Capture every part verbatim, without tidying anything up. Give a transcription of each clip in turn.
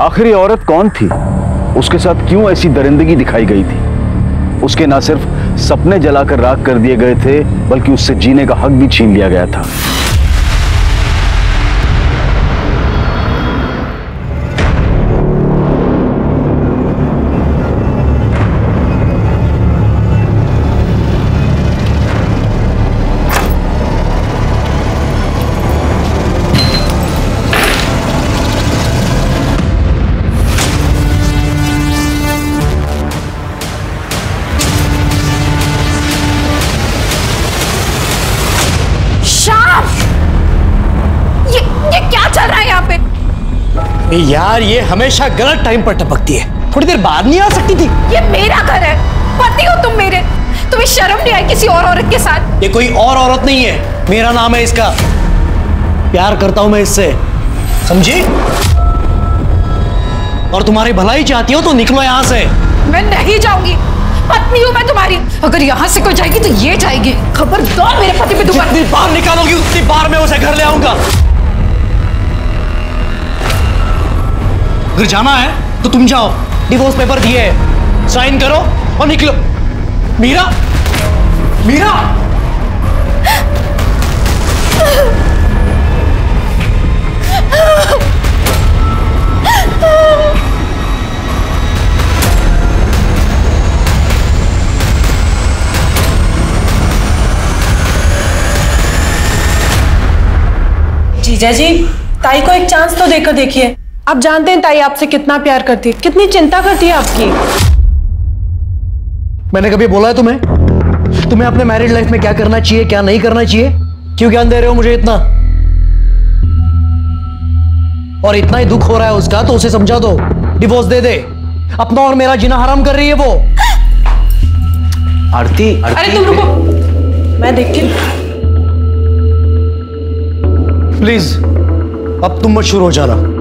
आखिर ये औरत कौन थी? उसके साथ क्यों ऐसी दरिंदगी दिखाई गई थी? उसके ना सिर्फ सपने जलाकर राख कर दिए गए थे, बल्कि उससे जीने का हक भी छीन लिया गया था। यार ये हमेशा गलत टाइम पर टपकती है, थोड़ी देर बाद नहीं आ सकती थी? ये मेरा घर है, पति हो तुम मेरे, तुम्हें शर्म नहीं आई किसी और औरत के साथ? ये कोई और औरत नहीं है, मेरा नाम है इसका, प्यार करता हूं मैं इससे, समझी? और तुम्हारी भलाई चाहती हो तो निकलो यहाँ से। मैं नहीं जाऊंगी, पत्नी हूँ मैं तुम्हारी, अगर यहाँ से कोई जाएगी तो ये जाएगी। खबरदार मेरे पति पे दुकान। जितनी बार निकालोगी उतनी बार मैं उसे घर ले आऊंगा। अगर जाना है तो तुम जाओ, डिवोर्स पेपर दिए है, साइन करो और निकलो। मीरा, मीरा, जीजा जी, ताई को एक चांस तो देकर देखिए। आप जानते हैं ताई आपसे कितना प्यार करती है, कितनी चिंता करती है आपकी। मैंने कभी बोला है तुम्हें तुम्हें अपने मैरिड लाइफ में क्या करना चाहिए क्या नहीं करना चाहिए? क्यों ज्ञान दे रहे हो मुझे इतना? और इतना ही दुख हो रहा है उसका तो उसे समझा दो, डिवोर्स दे दे। अपना और मेरा जीना हराम कर रही है वो। आरती, आरती अरे तुम रुको, मैं देखती हूँ। प्लीज अब तुम मत शुरू हो जाना।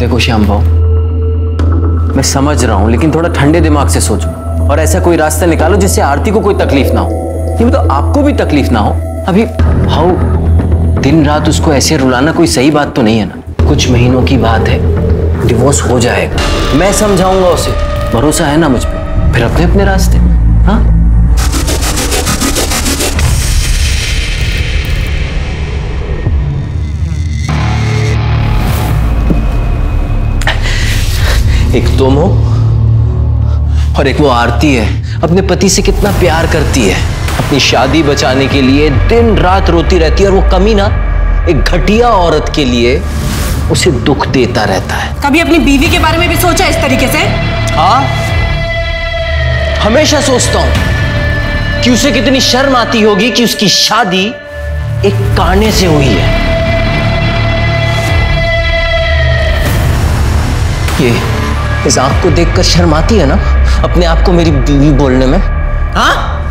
देखो श्याम भाव, मैं समझ रहा हूं, लेकिन थोड़ा ठंडे दिमाग से सोचो और ऐसा कोई रास्ता निकालो जिससे आरती को कोई तकलीफ ना हो, नहीं मतलब आपको भी तकलीफ ना हो। अभी भाव दिन रात उसको ऐसे रुलाना कोई सही बात तो नहीं है ना। कुछ महीनों की बात है, डिवोर्स हो जाएगा, मैं समझाऊंगा उसे, भरोसा है ना मुझ पर। फिर अपने अपने रास्ते। हाँ एक तुम हो और एक वो आरती है, अपने पति से कितना प्यार करती है, अपनी शादी बचाने के लिए दिन रात रोती रहती है, और वो कमीना एक घटिया औरत के लिए उसे दुख देता रहता है। कभी अपनी बीवी के बारे में भी सोचा इस तरीके से? हाँ, हमेशा सोचता हूं कि उसे कितनी शर्म आती होगी कि उसकी शादी एक काने से हुई है। ये इस आँख को देखकर शर्माती है ना अपने आप को मेरी बीवी बोलने में। हाँ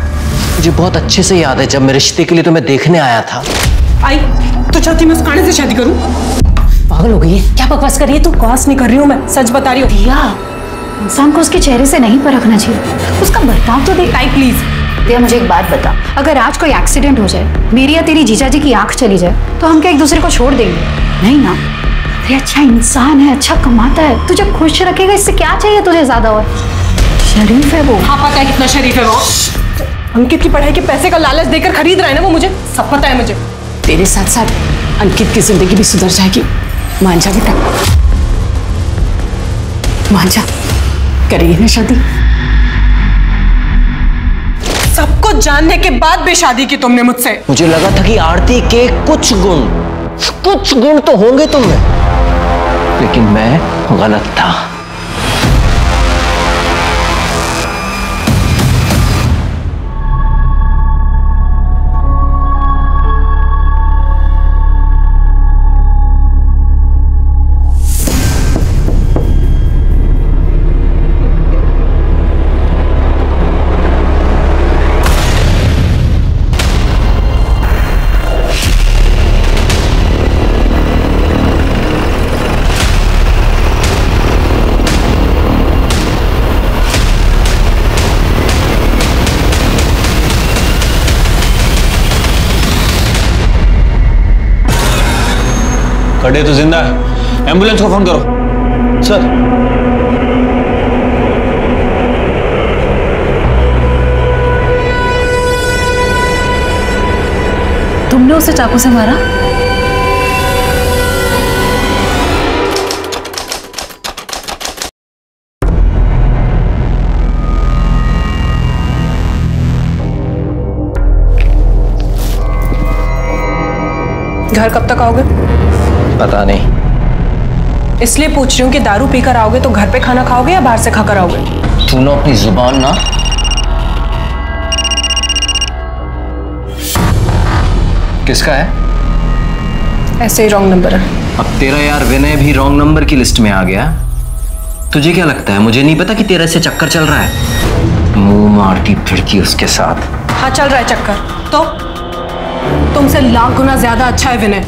मुझे बहुत अच्छे से याद है, जब मैं रिश्ते के लिए तुम्हें देखने आया था। आई तो चाहती मैं उस काने से शादी करूं? पागल हो गई है क्या बकवास कर रही है तू? बकवास नहीं कर रही हूँ मैं, सच बता रही हूँ। दिया, इंसान को उसके चेहरे से नहीं परखना चाहिए, उसका बर्ताव तो देख। आई प्लीज दिया, मुझे एक बात बता, अगर आज कोई एक्सीडेंट हो जाए, मेरी या तेरी जीजा जी की आँख चली जाए, तो हम क्या एक दूसरे को छोड़ देंगे? नहीं ना, अच्छा इंसान है, अच्छा कमाता है, तुझे खुश रखेगा, इससे क्या चाहिए तुझे ज्यादा? और शरीफ है वो। हाँ पता है कितना शरीफ है वो। अंकित की पढ़ाई के पैसे का लालच देकर खरीद रहा है ना वो, मुझे सब पता है। मुझे तेरे साथ साथ अंकित की जिंदगी भी सुधर जाएगी। मान जा बेटा, मान जा, करेगी ना शादी। सब कुछ जानने के बाद भी शादी की तुमने मुझसे? मुझे लगा था कि आरती के कुछ गुण कुछ गुण तो होंगे तुमने, लेकिन मैं गलत था। खड़े तो जिंदा है, एम्बुलेंस को फोन करो। सर। तुमने उसे चाकू से मारा? घर कब तक आओगे? पता नहीं। इसलिए पूछ रही हूँ कि दारू पीकर आओगे तो घर पे खाना खाओगे या बाहर से खाकर आओगे? तू ना अपनी जुबान ना। किसका है? ऐसे ही रॉन्ग नंबर है। अब तेरा यार विनय भी रॉन्ग नंबर की लिस्ट में आ गया। तुझे क्या लगता है मुझे नहीं पता कि तेरा ऐसे चक्कर चल रहा है? मुंह मारती फिरती उसके साथ। हाँ चल रहा है चक्कर। तो तुमसे लाख गुना ज्यादा अच्छा है विनय।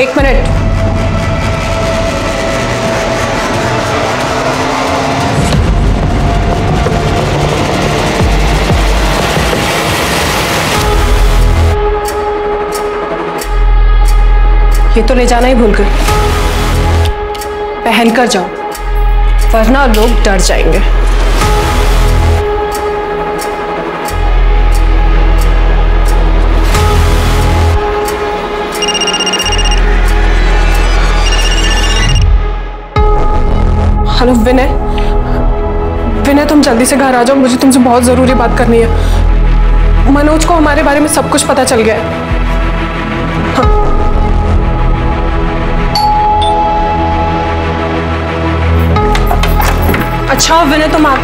एक मिनट। ये तो ले जाना ही भूल गए। पहन कर जाओ वरना लोग डर जाएंगे। हेलो विनय, विनय तुम जल्दी से घर आ जाओ, मुझे तुमसे बहुत ज़रूरी बात करनी है। मनोज को हमारे बारे में सब कुछ पता चल गया है। हाँ। अच्छा विनय तुम आ।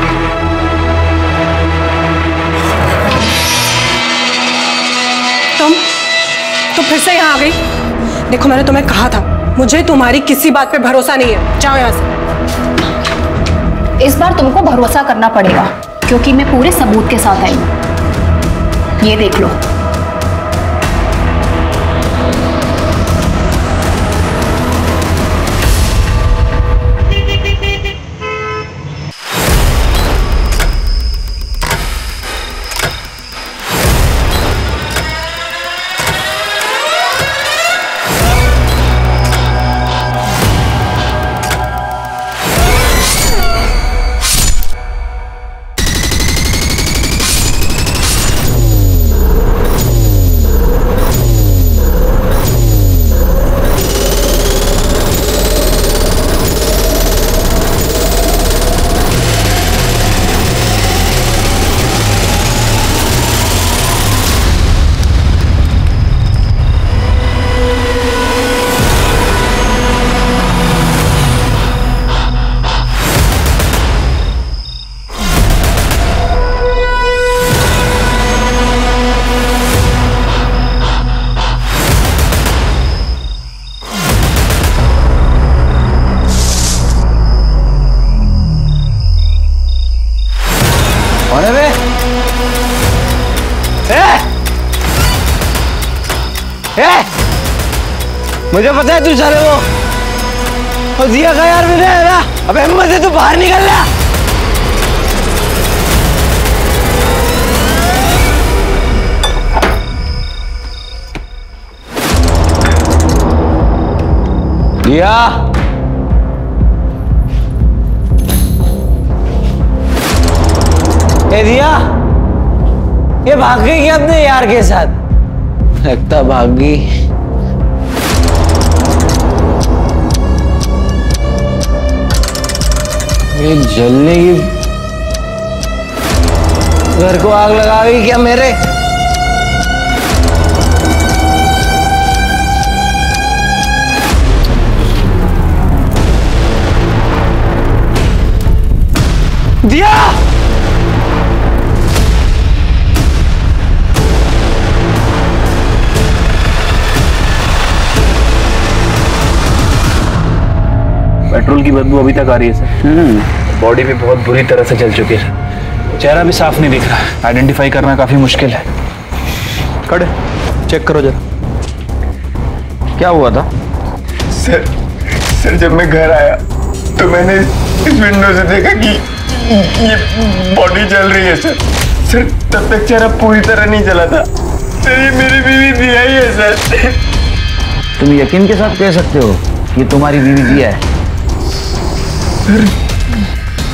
तुम तो फिर से यहाँ आ गई। देखो मैंने तुम्हें कहा था मुझे तुम्हारी किसी बात पे भरोसा नहीं है। जाओ यहाँ से। इस बार तुमको भरोसा करना पड़ेगा क्योंकि मैं पूरे सबूत के साथ आई हूं। ये देख लो। मुझे पता है तू चले वो और दिया का यार मैंने है ना। अब हिम्मत है तू बाहर निकल रहा। दिया ये दिया ये भाग गई क्या अपने यार के साथ? लगता भाग गई। ये जलने की घर को आग लगा गई क्या मेरे? दिया पेट्रोल की बदबू अभी तक आ रही है सर। बॉडी भी बहुत बुरी तरह से जल चुकी है। चेहरा भी साफ नहीं दिख रहा। आइडेंटिफाई करना काफी मुश्किल है। खड़े चेक करो जरा क्या हुआ था। सर सर जब मैं घर आया तो मैंने इस विंडो से देखा कि ये बॉडी जल रही है सर। सर तब तक चेहरा पूरी तरह नहीं जला था। तेरी मेरी बीवी दिया ही है सर। तुम यकीन के साथ कह सकते हो कि तुम्हारी बीवी दिया है?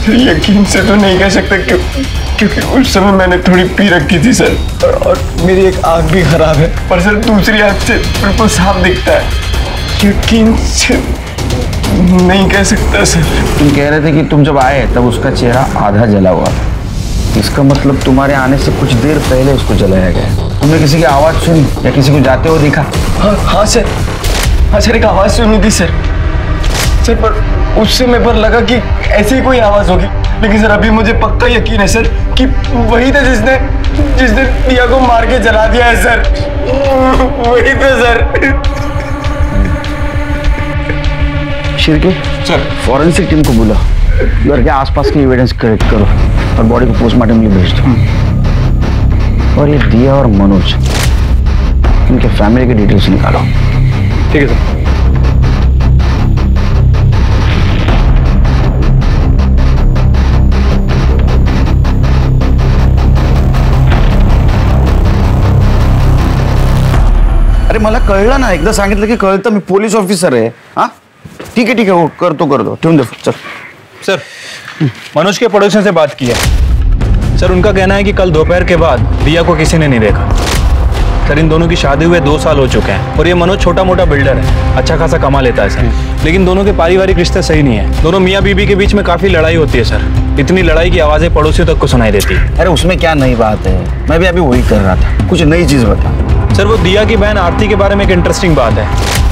सर यकीन से तो नहीं कह सकता क्योंकि उस समय मैंने थोड़ी पी रखी थी सर, और मेरी एक आंख भी खराब है, पर सर दूसरी आंख से बिल्कुल साफ दिखता है। यकीन से नहीं कह सकता सर। तुम कह रहे थे कि तुम जब आए तब उसका चेहरा आधा जला हुआ, इसका मतलब तुम्हारे आने से कुछ देर पहले उसको जलाया गया। तुमने किसी की आवाज़ सुनी या किसी को जाते हुए देखा? हाँ हाँ सर, हाँ सर एक आवाज़ सुनी थी सर। सर पर उससे मेरे पर लगा कि ऐसी कोई आवाज़ होगी, लेकिन सर अभी मुझे पक्का यकीन है सर कि वही था जिसने जिसने दिया को मार के जला दिया है सर, वही था sir. Shirke sir forensic team को बुला, घर के आसपास की एविडेंस कलेक्ट करो और बॉडी को पोस्टमार्टम के लिए भेज दो, और ये दिया और मनोज इनके फैमिली के डिटेल्स निकालो। ठीक है सर। अरे मला कळलं ना, एकदा सांगितलं की कळतं, मी पोलीस ऑफिसर आहे। हाँ ठीक है ठीक है, वो कर दो कर दो, ट्यून दो। चल सर, मनोज के पड़ोसियों से बात किया सर, उनका कहना है कि कल दोपहर के बाद दिया को किसी ने नहीं देखा सर। इन दोनों की शादी हुए दो साल हो चुके हैं, और ये मनोज छोटा मोटा बिल्डर है, अच्छा खासा कमा लेता है सर, लेकिन दोनों के पारिवारिक रिश्ते सही नहीं है। दोनों मियाँ बीबी के बीच में काफ़ी लड़ाई होती है सर, इतनी लड़ाई की आवाज़ें पड़ोसियों तक को सुनाई देती है। अरे उसमें क्या नई बात है, मैं भी अभी वही कर रहा था। कुछ नई चीज़ बता सर। वो दिया की बहन आरती के बारे में एक इंटरेस्टिंग बात है।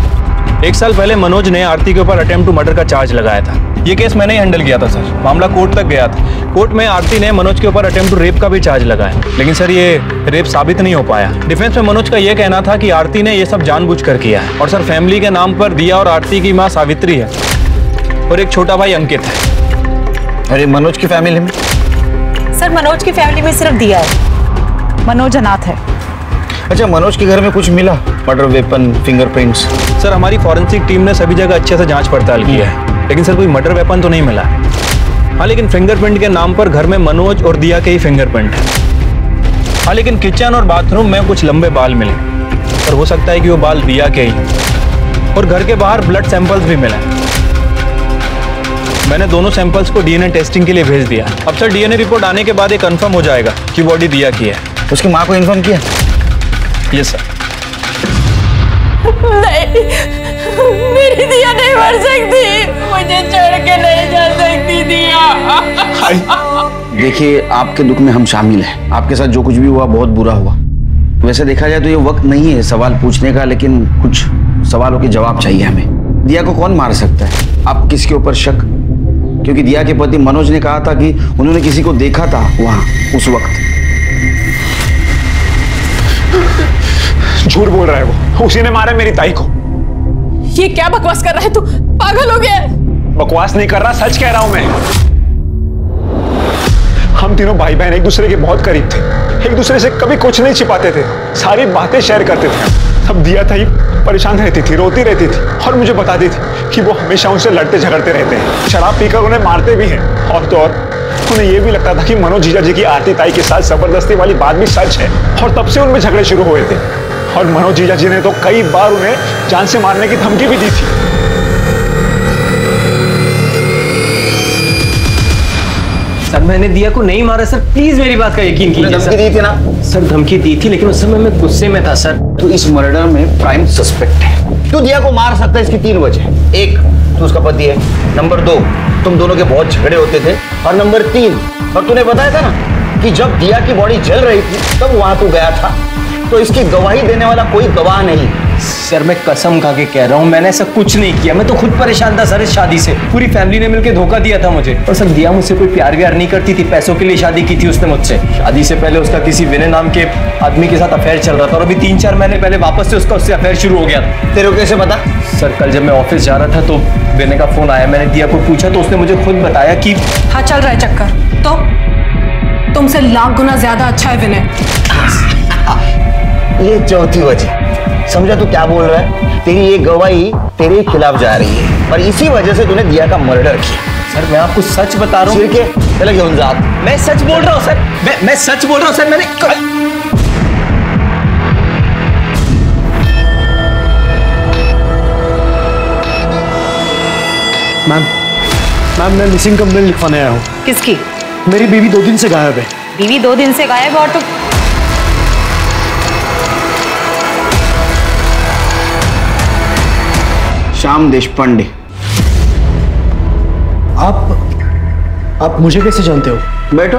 एक साल पहले मनोज ने आरती के ऊपर अटेम्प्ट टू मर्डर का चार्ज लगाया था। ये केस मैंने ही हैंडल किया था सर, मामला कोर्ट तक गया था। कोर्ट में आरती ने मनोज के ऊपर अटेम्प्ट टू रेप का भी चार्ज लगाया, लेकिन सर ये रेप साबित नहीं हो पाया। डिफेंस में मनोज का ये कहना था कि आरती ने ये सब जानबूझकर किया है, और सर फैमिली के नाम पर दिया और आरती की माँ सावित्री है, और एक छोटा भाई अंकित है। अरे मनोज की फैमिली में सर, मनोज की फैमिली में सिर्फ दिया है, मनोज अनाथ है। अच्छा, मनोज के घर में कुछ मिला? Murder weapon, fingerprints? सर हमारी फॉरेंसिक टीम ने सभी जगह अच्छे से जांच पड़ताल की है, लेकिन सर कोई मर्डर वेपन तो नहीं मिला। हाँ लेकिन फिंगरप्रिंट के नाम पर घर में मनोज और दिया के ही फिंगरप्रिंट है। हाँ लेकिन किचन और बाथरूम में कुछ लंबे बाल मिले, और हो सकता है कि वो बाल दिया के ही, और घर के बाहर ब्लड सैंपल्स भी मिले। मैंने दोनों सैंपल्स को डी एन ए टेस्टिंग के लिए भेज दिया। अब sir D N A report आने के बाद ये कन्फर्म हो जाएगा कि बॉडी दिया की है। उसकी माँ को इन्फॉर्म किया? ये सर नहीं, मेरी दिया नहीं मर सकती, मुझे छोड़ के नहीं जा सकती दिया। देखिए आपके दुख में हम शामिल हैं, आपके साथ जो कुछ भी हुआ बहुत बुरा हुआ। वैसे देखा जाए तो ये वक्त नहीं है सवाल पूछने का, लेकिन कुछ सवालों के जवाब चाहिए हमें। दिया को कौन मार सकता है? आप किसके ऊपर शक? क्योंकि दिया के पति मनोज ने कहा था कि उन्होंने किसी को देखा था वहाँ उस वक्त। झूठ बोल रहा है वो, उसी ने मारा मेरी ताई को। ये क्या बकवास कर रहा है तू, पागल हो गया? बकवास नहीं कर रहा, सच कह रहा हूं मैं। हम तीनों भाई बहन एक दूसरे के बहुत करीब थे, एक दूसरे से कभी कुछ नहीं छिपाते थे, सारी बातें शेयर करते थे। अब दिया था ही परेशान रहती थी, रोती रहती थी, और मुझे बताती थी कि वो हमेशा उनसे लड़ते झगड़ते रहते हैं, शराब पीकर उन्हें मारते भी हैं। और तो और उन्हें यह भी लगता था कि मनोज जीजा जी की आरती ताई के साथ जबरदस्ती वाली बात भी सच है, और तब से उनमें झगड़े शुरू हुए थे। और मनोज जीजा जी ने तो कई बार उन्हें जान से मारने की धमकी भी दी थी। सर मैंने दिया को नहीं मारा सर, प्लीज मेरी बात का यकीन कीजिए। धमकी दी थी ना सर? धमकी दी थी, लेकिन उस समय मैं गुस्से में था सर। तो इस मर्डर में प्राइम सस्पेक्ट है। तू दिया को मार सकता है, इसकी तीन वजह। एक, तू उसका पति है। नंबर दो, तुम दोनों के बहुत झगड़े होते थे। और नंबर तीन, और तूने बताया था ना कि जब दिया की बॉडी जल रही थी तब वहां तू गया था, तो इसकी गवाही देने वाला कोई गवाह नहीं। सर मैं कसम खा के कह रहा हूँ, मैंने ऐसा कुछ नहीं किया, मैं तो खुद परेशान था सर इस शादी से। पूरी फैमिली ने मिलकर धोखा दिया था मुझे। और सर दिया मुझसे कोई प्यार व्यार नहीं करती थी, पैसों के लिए शादी की थी उसने मुझसे। शादी से पहले उसका किसी विनय नाम के आदमी के साथ अफेयर चल रहा था, और अभी तीन चार महीने पहले वापस से उसका उससे अफेयर शुरू हो गया था। तेरे को कैसे पता? सर कल जब मैं ऑफिस जा रहा था तो विनय का फोन आया, मैंने दिया को पूछा तो उसने मुझे खुद बताया कि हाँ चल रहा है चक्कर, तो तुमसे लाख गुना ज्यादा अच्छा है विनय। ये चौथी वजह। समझा तू क्या बोल रहा है? तेरी ये गवाही तेरे खिलाफ जा रही है, और इसी वजह से तूने दिया का मर्डर किया। सर मैं आपको सच बता रहा हूँ। मैं सच बोल रहा हूँ सर, मैं मैं सच बोल रहा हूँ सर। मैंने मैम मैम मैं मिसिंग कंप्लेंट लिखवाने आया हूँ। किसकी? मेरी बीवी दो दिन से गायब है। बीवी दो दिन से गायब और तो श्याम देशपांडे। आप आप मुझे कैसे जानते हो? बैठो।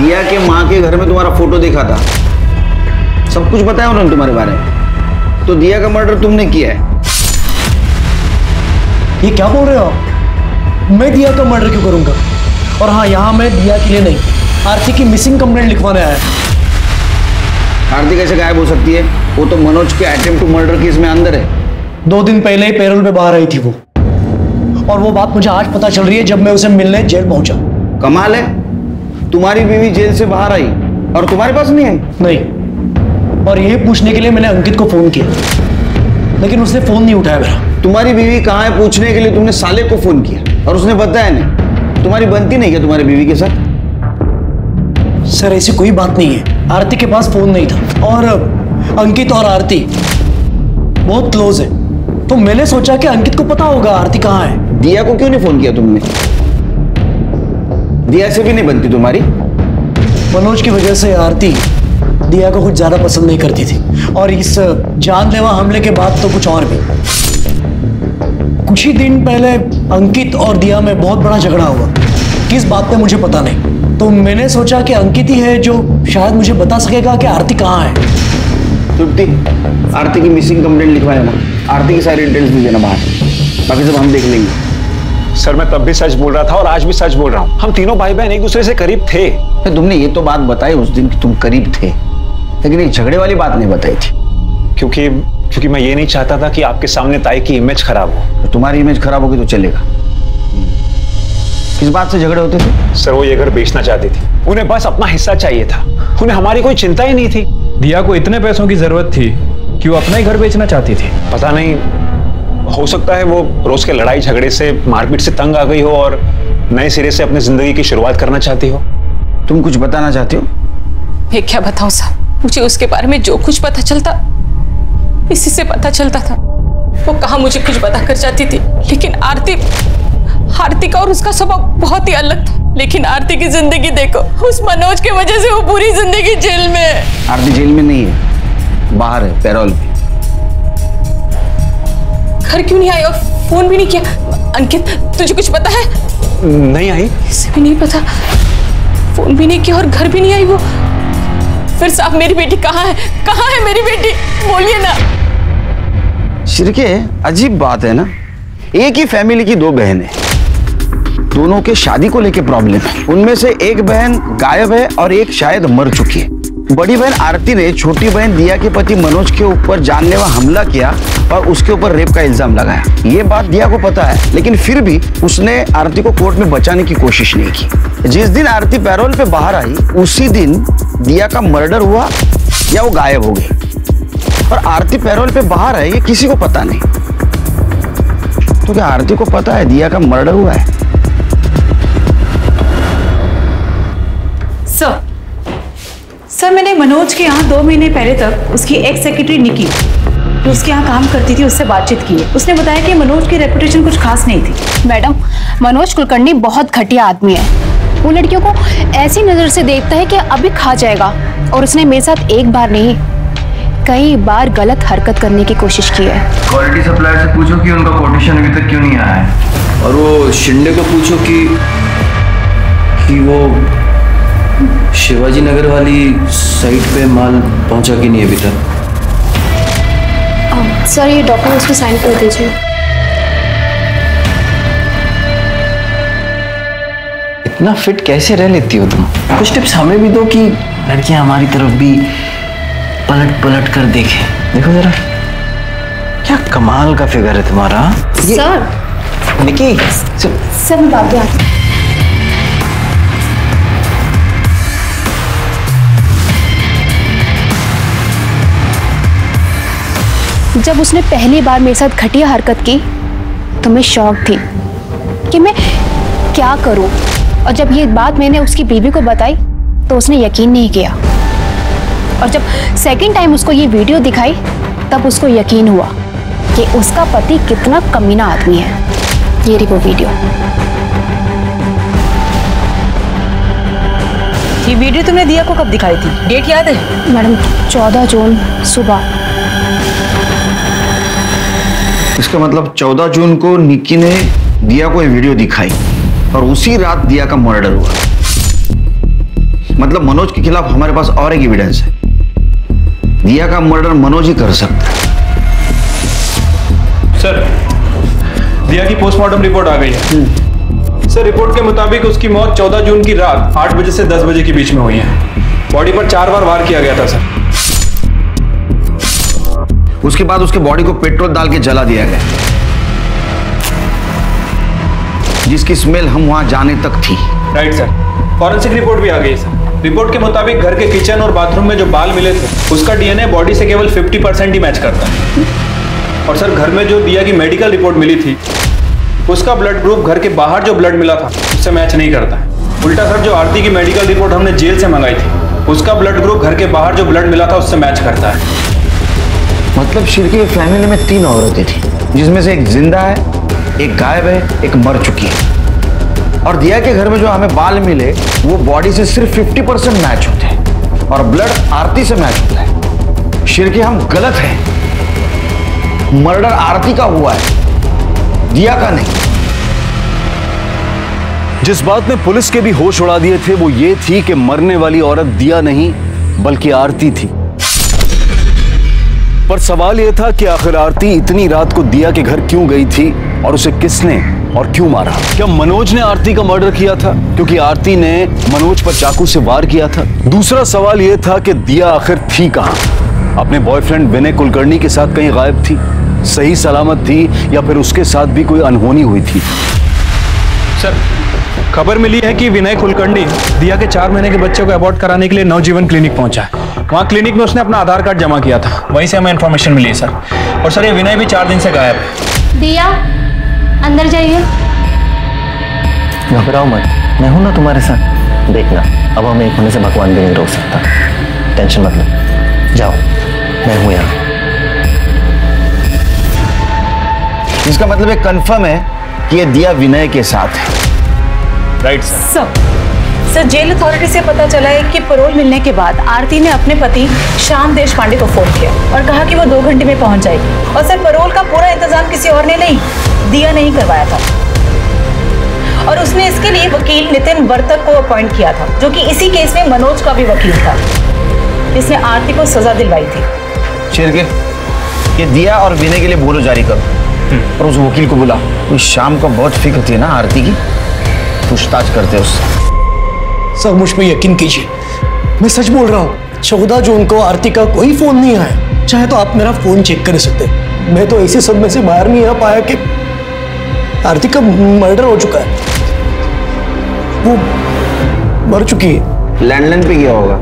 दिया के माँ के घर में तुम्हारा फोटो देखा था, सब कुछ बताया उन्होंने तुम्हारे बारे में। तो दिया का मर्डर तुमने किया है। ये क्या बोल रहे हो आप? मैं दिया का मर्डर क्यों करूंगा? और हाँ, यहाँ मैं दिया के लिए नहीं, आरती की मिसिंग कंप्लेंट लिखवाने आया है। आरती कैसे गायब हो सकती है? वो तो मनोज के अटेम्प्ट टू मर्डर केस में अंदर है। दो दिन पहले ही पैरोल पे बाहर आई थी वो, और वो बात मुझे आज पता चल रही है जब मैं उसे मिलने जेल पहुंचा। कमाल है, तुम्हारी बीवी जेल से बाहर आई और तुम्हारे पास नहीं आई? नहीं, और यही पूछने के लिए मैंने अंकित को फोन किया, लेकिन उसने फोन नहीं उठाया मेरा। तुम्हारी बीवी कहाँ है पूछने के लिए तुमने साले को फोन किया और उसने बताया नहीं? तुम्हारी बनती नहीं क्या तुम्हारी बीवी के साथ? सर ऐसी कोई बात नहीं है, आरती के पास फोन नहीं था और अंकित और आरती बहुत क्लोज है, तो मैंने सोचा कि अंकित को पता होगा आरती कहाँ है। दिया को क्यों नहीं फोन किया तुमने? दिया से भी नहीं बनती तुम्हारी? मनोज की वजह से आरती दिया को कुछ ज्यादा पसंद नहीं करती थी, और इस जानलेवा हमले के बाद तो कुछ और भी। कुछ ही दिन पहले अंकित और दिया में बहुत बड़ा झगड़ा हुआ, किस बात पे मुझे पता नहीं, तो मैंने सोचा कि अंकित ही है जो शायद मुझे बता सकेगा कि आरती कहाँ है। तृप्ति, आरती की मिसिंग कंप्लेंट लिखवा देना, आरती की सारी डिटेल्स दे देना बाहर, बाकी सब हम देख लेंगे। सर मैं तब भी सच बोल रहा था और आज भी सच बोल रहा हूँ, हम तीनों भाई बहन एक दूसरे से करीब थे। तुमने ये तो बात बताई उस दिन कि तुम करीब थे, लेकिन एक झगड़े वाली बात नहीं बताई थी। क्योंकि क्योंकि मैं ये नहीं चाहता था कि आपके सामने ताई की इमेज खराब हो। तो तुम्हारी इमेज खराब होगी तो चलेगा। किस बात से झगड़े होते थे? सर वो ये घर बेचना चाहती थी, उन्हें बस अपना हिस्सा चाहिए था, उन्हें हमारी कोई चिंता ही नहीं थी। दिया को इतने पैसों की जरूरत थी कि वो अपना ही घर बेचना चाहती थी। पता नहीं, हो सकता है वो रोज के लड़ाई झगड़े से मारपीट से तंग आ गई हो और नए सिरे से अपनी जिंदगी की शुरुआत करना चाहती हो। तुम कुछ बताना चाहती हो? मैं क्या बताऊं सर, मुझे उसके बारे में जो कुछ पता चलता इसी से पता चलता था। वो कहाँ मुझे कुछ बता कर जाती थी, लेकिन आरती आरती का और उसका स्वभाव बहुत ही अलग था। लेकिन आरती की जिंदगी देखो, उस मनोज के वजह से वो पूरी जिंदगी जेल में है। आरती जेल में नहीं है, बाहर है, पैरोल पे। घर क्यों नहीं आई और फोन भी नहीं किया? अंकित तुझे कुछ पता है? नहीं आई। इसे भी नहीं पता, फोन भी नहीं किया और घर भी नहीं आई वो। फिर साहब मेरी बेटी कहाँ है? कहाँ है मेरी बेटी? बोलिए ना। शिरके अजीब बात है ना, एक ही फैमिली की दो बहनें, दोनों के शादी को लेके प्रॉब्लम है। उनमें से एक बहन गायब है और एक शायद मर चुकी है। बड़ी बहन आरती ने छोटी बहन दिया के पति मनोज के ऊपर जानलेवा हमला किया और उसके ऊपर रेप का इल्जाम लगाया। ये बात दिया को पता है, लेकिन फिर भी उसने आरती को कोर्ट में बचाने की कोशिश नहीं की। जिस दिन आरती पैरोल पे बाहर आई उसी दिन दिया का मर्डर हुआ या वो गायब हो गई, और आरती पैरोल पे बाहर है ये किसी को पता नहीं। तो क्या आरती को पता है दिया का मर्डर हुआ है? सर सर मैंने मनोज के यहाँ दो महीने पहले तक उसकी एक्स सेक्रेटरी निकी, तो उसके यहाँ काम करती थी, उससे बातचीत की। उसने बताया कि मनोज की रेपुटेशन कुछ खास नहीं थी। मैडम, मनोज कुलकर्णी बहुत घटिया आदमी है। वो लड़कियों को ऐसी नज़र से देखता है कि अभी खा जाएगा, और उसने मेरे साथ एक बार नहीं कई बार गलत हरकत करने की कोशिश की है। क्वालिटी सप्लायर से पूछो कि उनका कोटेशन अभी तक क्यों नहीं आया है, और वो शिंदे को पूछो कि, कि वो शिवाजी नगर वाली साइट पे माल पहुँचा कि नहीं अभी तक। सर ये डॉक्यूमेंट्स पे साइन कर दीजिए। इतना फिट कैसे रह लेती हो तुम? कुछ टिप्स हमें भी दो कि लड़कियां हमारी तरफ भी पलट पलट कर देखें। देखो जरा क्या कमाल का फिगर है तुम्हारा। सर निकी सर मैं बात कर जब उसने पहली बार मेरे साथ घटिया हरकत की तो मैं शॉक थी कि मैं क्या करूं, और जब ये बात मैंने उसकी बीवी को बताई तो उसने यकीन नहीं किया, और जब सेकंड टाइम उसको ये वीडियो दिखाई तब उसको यकीन हुआ कि उसका पति कितना कमीना आदमी है। ये रही वो वीडियो। ये वीडियो तुमने दिया को कब दिखाई थी? डेट याद है? मैडम चौदह जून सुबह। इसका मतलब चौदह जून को निक्की ने दिया को ये वीडियो दिखाई और उसी रात दिया का मर्डर हुआ। मतलब मनोज के खिलाफ हमारे पास और एक एविडेंस है। दिया का मर्डर मनोज ही कर सकता है। सर, दिया की पोस्टमार्टम रिपोर्ट आ गई है। सर, रिपोर्ट के मुताबिक उसकी मौत चौदह जून की रात आठ बजे से दस बजे के बीच में हुई है। बॉडी पर चार बार वार किया गया था सर। उसके बाद उसके बॉडी को पेट्रोल डाल के जला दिया गया, जिसकी स्मेल हम वहां जाने तक थी। राइट सर, फॉरेंसिक रिपोर्ट भी आ गई सर। रिपोर्ट के मुताबिक घर के किचन और बाथरूम में जो बाल मिले थे उसका डीएनए बॉडी से केवल पचास परसेंट ही मैच करता है। और सर, घर में जो दिया की मेडिकल रिपोर्ट मिली थी उसका ब्लड ग्रुप घर के बाहर जो ब्लड मिला था उससे मैच नहीं करता है। उल्टा सर, जो आरती की मेडिकल रिपोर्ट हमने जेल से मंगाई थी उसका ब्लड ग्रुप घर के बाहर जो ब्लड मिला था उससे मैच करता है। मतलब शिर्के फैमिली में तीन औरतें थी, जिसमें से एक जिंदा है, एक गायब है, एक मर चुकी है। और दिया के घर में जो हमें बाल मिले वो बॉडी से सिर्फ पचास परसेंट मैच होते हैं और ब्लड आरती से मैच होता है। शिर्के हम गलत हैं। मर्डर आरती का हुआ है, दिया का नहीं। जिस बात ने पुलिस के भी होश उड़ा दिए थे वो ये थी कि मरने वाली औरत दिया नहीं बल्कि आरती थी। पर सवाल ये था कि आखिर आरती इतनी रात को दिया के घर क्यों गई थी और उसे किसने और क्यों मारा? क्या मनोज ने आरती का मर्डर किया था क्योंकि आरती ने मनोज पर चाकू से वार किया था? दूसरा सवाल यह था कि दिया आखिर थी कहाँ? अपने बॉयफ्रेंड विनय कुलकर्णी के साथ कहीं गायब थी, सही सलामत थी, या फिर उसके साथ भी कोई अनहोनी हुई थी? सर, खबर मिली है कि विनय कुलकर्णी दिया के चार महीने के बच्चे को अबॉर्ट कराने के लिए नवजीवन क्लिनिक पहुंचा है। वहाँ क्लिनिक में उसने अपना आधार कार्ड जमा किया था, वहीं से हमें इन्फॉर्मेशन मिली सर। और सर, ये विनय भी चार दिन से गायब है। दिया, अंदर जाइए। घबराओ मत, मैं हूं ना तुम्हारे साथ। देखना, अब हमें एक होने से भगवान भी नहीं रोक सकता। टेंशन मत लो, जाओ, मैं हूं यहाँ। इसका मतलब ये कंफर्म है कि ये दिया विनय के साथ है। Right sir. Sir, jail authority से पता चला है कि पैरोल मिलने के बाद आरती ने अपने पति श्याम देशपांडे को फोन किया और कहा कि वो दो घंटे में पहुंच जाएगी। और सर, पैरोल का पूरा इंतजाम किसी और ने नहीं, दिया नहीं करवाया था। और उसने इसके लिए वकील नितिन वर्तक को अपॉइंट किया था, जो कि इसी केस में मनोज का भी वकील था, जिसने आरती को सजा दिलवाई थी। शिर्के, ये दिया और विनय के लिए बोलो जारी करो और उस वकील को बुला। उस शाम को बहुत फिक्र थी ना आरती की, पूछताछ करते उससे। सर, मुझ पर यकीन कीजिए, मैं सच बोल रहा हूँ। चौदह जून को आरती का कोई फोन नहीं आया। चाहे तो आप मेरा फोन चेक कर सकते, मैं तो इसी सब में से बाहर नहीं आ पाया कि आरती का मर्डर हो चुका है, वो मर चुकी है। लैंडलाइन पे गया होगा।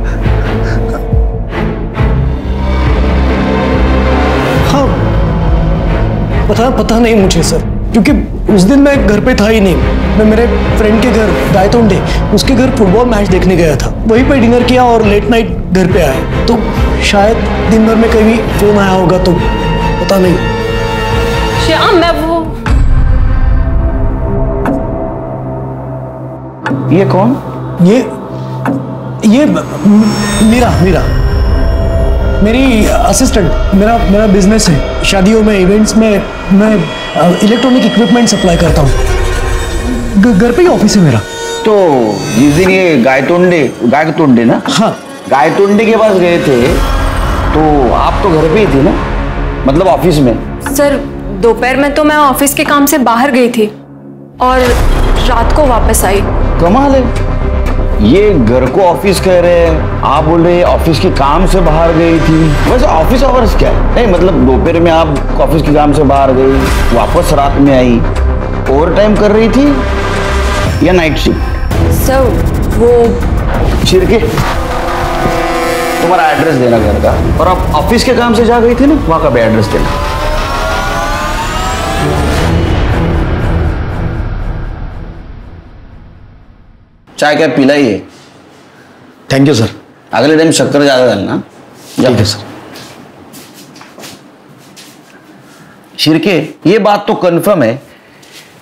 हाँ, पता पता नहीं मुझे सर, क्योंकि उस दिन मैं घर पे था ही नहीं। मैं मेरे फ्रेंड के घर दायतोंडे उसके घर फुटबॉल मैच देखने गया था, वहीं पे डिनर किया और लेट नाइट घर पे आया। तो शायद दिन भर में कहीं फोन आया होगा, तो पता नहीं। श्याम, मैं वो ये कौन? ये ये मीरा मीरा मेरी असिस्टेंट। मेरा मेरा बिजनेस है, शादियों में, इवेंट्स में मैं इलेक्ट्रॉनिक इक्विपमेंट सप्लाई करता हूँ। घर पे ही ऑफिस है मेरा। तो जिस दिन ये गायतोंडे गायतोंडे ना, हाँ, गायतोंडे के पास गए थे तो आप तो घर पे ही थे ना, मतलब ऑफिस में? सर, दोपहर में तो मैं ऑफिस के काम से बाहर गई थी और रात को वापस आई। कमाल है, ये घर को ऑफिस कह रहे हैं, आप बोल रहे हैं ऑफिस के काम से बाहर गई थी। वैसे ऑफिस आवर्स क्या है? नहीं मतलब दोपहर में आप ऑफिस के काम से बाहर गई, वापस रात में आई, ओवर टाइम कर रही थी या नाइट शिफ्ट? सर, वो शिर्के, तुम्हारा एड्रेस देना घर का, और आप ऑफिस के काम से जा गई थी ना, वहाँ का भी एड्रेस देना। चाय क्या पीला ही है? Thank you sir. अगले टाइम शक्कर ज्यादा डालना। ठीक है सर। शिर्के, ये बात तो कंफर्म है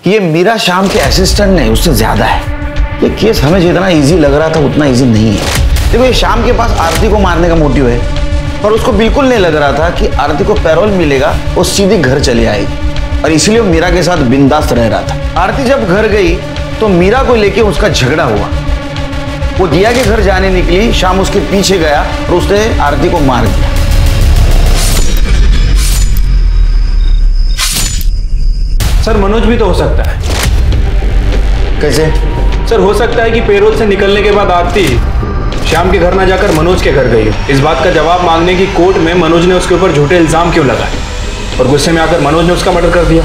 ये मीरा श्याम के असिस्टेंट नहीं, उससे ज्यादा है। ये केस हमें जितना इजी लग रहा था उतना इजी नहीं है। देखो, ये श्याम के पास आरती को मारने का मोटिव है, पर उसको बिल्कुल नहीं लग रहा था कि आरती को पैरोल मिलेगा, वो सीधी घर चली आएगी, और इसीलिए मीरा के साथ बिंदास रह रहा था। आरती जब घर गई तो मीरा को लेके उसका झगड़ा हुआ। वो दिया के घर जाने निकली, श्याम उसके पीछे गया और उसने आरती को मार दिया। सर, मनोज भी तो हो सकता है। कैसे? सर, हो सकता है कि पेरोल से निकलने के बाद आरती श्याम के घर ना जाकर मनोज के घर गई। इस बात का जवाब मांगने की कोर्ट में मनोज ने उसके ऊपर झूठे इल्जाम क्यों लगाए, और गुस्से में आकर मनोज ने उसका मर्डर कर दिया।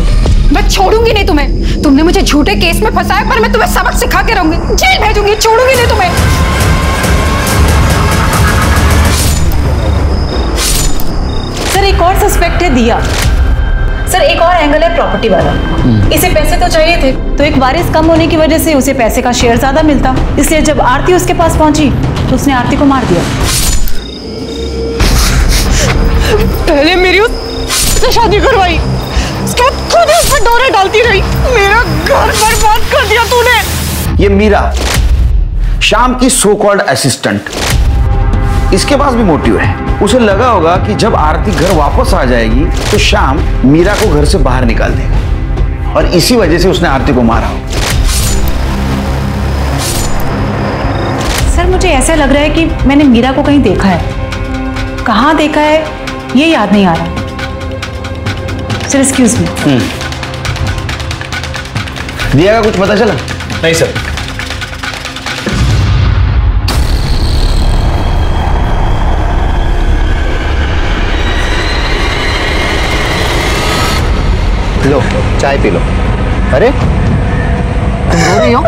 मैं छोड़ूंगी नहीं तुम्हें। तुमने मुझे झूठे केस में फंसाया, पर मैं तुम्हें सबक सिखा के रहूंगी। जेल भेजूंगी, छोड़ूंगी नहीं तुम्हें। सर, एक और सस्पेक्ट है दिया। सर, एक और एंगल है प्रॉपर्टी वाला। इसे पैसे तो चाहिए थे, तो एक वारिस कम होने की वजह से उसे पैसे का शेयर ज्यादा मिलता, इसलिए जब आरती उसके पास पहुंची तो उसने आरती को मार दिया। पहले मेरी उससे शादी करवाई, उसके बाद खुद उस पर डोरे डालती रही। मेरा घर बर्बाद कर दिया तूने। ये मीरा श्याम की सो कॉल्ड असिस्टेंट, इसके पास भी मोटिव है। उसे लगा होगा कि जब आरती घर वापस आ जाएगी तो श्याम मीरा को घर से बाहर निकाल देगा, और इसी वजह से उसने आरती को मारा होगा। सर, मुझे ऐसा लग रहा है कि मैंने मीरा को कहीं देखा है, कहाँ देखा है ये याद नहीं आ रहा। Sir, excuse me. दिया का कुछ पता चला? नहीं सर। लो, चाय पी लो। अरे, तुम रो रही हो?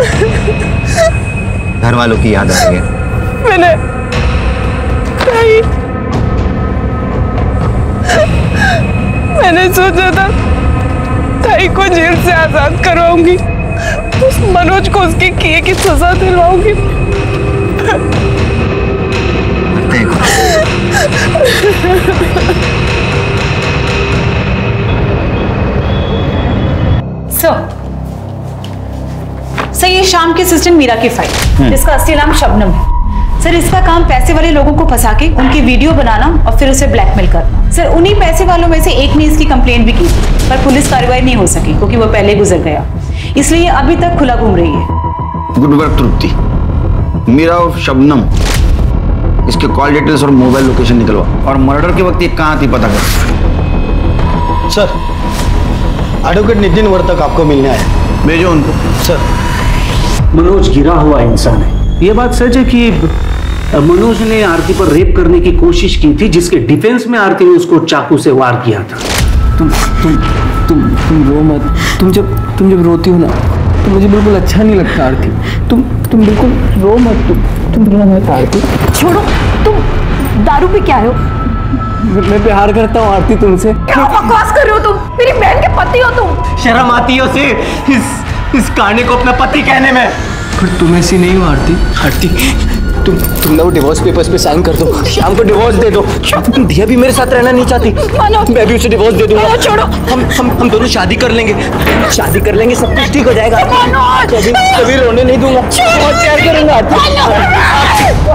घर वालों की याद आ रही है। मैंने कहीं मैंने सोचा था ताई को जेल से आजाद करवाऊंगी, उस मनोज को उसके किए की सजा दिलवाऊंगी। सर, सर ये शाम की सिस्टम मीरा की फाइल, जिसका असली नाम शबनम है। सर, इसका काम पैसे वाले लोगों को फंसा के उनकी वीडियो बनाना और फिर उसे ब्लैकमेल करना। सर, उन्हीं पैसे वालों में से एक ने इसकी कंप्लेंट भी की, पर पुलिस कार्रवाई नहीं हो सकी क्योंकि वो पहले गुजर गया, इसलिए अभी तक खुला घूम रही है। गुड वर्क तृप्ति। मीरा और शबनम, इसके कॉल डिटेल्स और मोबाइल लोकेशन निकलवा, और मर्डर के वक्त ये कहाँ थी पता कर। सर, एडवोकेट नितिन वर्तक आपको मिलने आए। भेजो उनको। सर, मनोज गिरा हुआ इंसान है। ये बात सच है कि मनोज ने आरती पर रेप करने की कोशिश की थी, जिसके डिफेंस में आरती ने उसको चाकू से वार किया था। तुम तुम तुम तुम रो मत। तुम जब तुम जब रोती हो ना तो मुझे बिल्कुल अच्छा नहीं लगता आरती। तुम तुम बिल्कुल रो मत। तुम तुम रो मत आरती। छोड़ो, तुम दारू पे क्या हो? मैं प्यार करता हूँ आरती तुमसे। क्या बकवास कर रहे हो तुम? मेरी बहन के पति हो तुम। शर्म आती हो से इस इस काने को अपना पति कहने में। पर तुम ऐसी नहीं हो आरती। आरती, तुम तुम ना वो डिवोर्स पेपर्स पे साइन कर दो, शाम को डिवोर्स दे दो। तुम दिया भी मेरे साथ रहना नहीं चाहती। मानो, मैं भी उसे डिवोर्स दे दूंगा। छोड़ो, हम हम हम दोनों शादी कर लेंगे। शादी कर लेंगे, सब कुछ ठीक हो जाएगा। कभी कभी रोने नहीं दूंगा, बहुत प्यार करूंगा।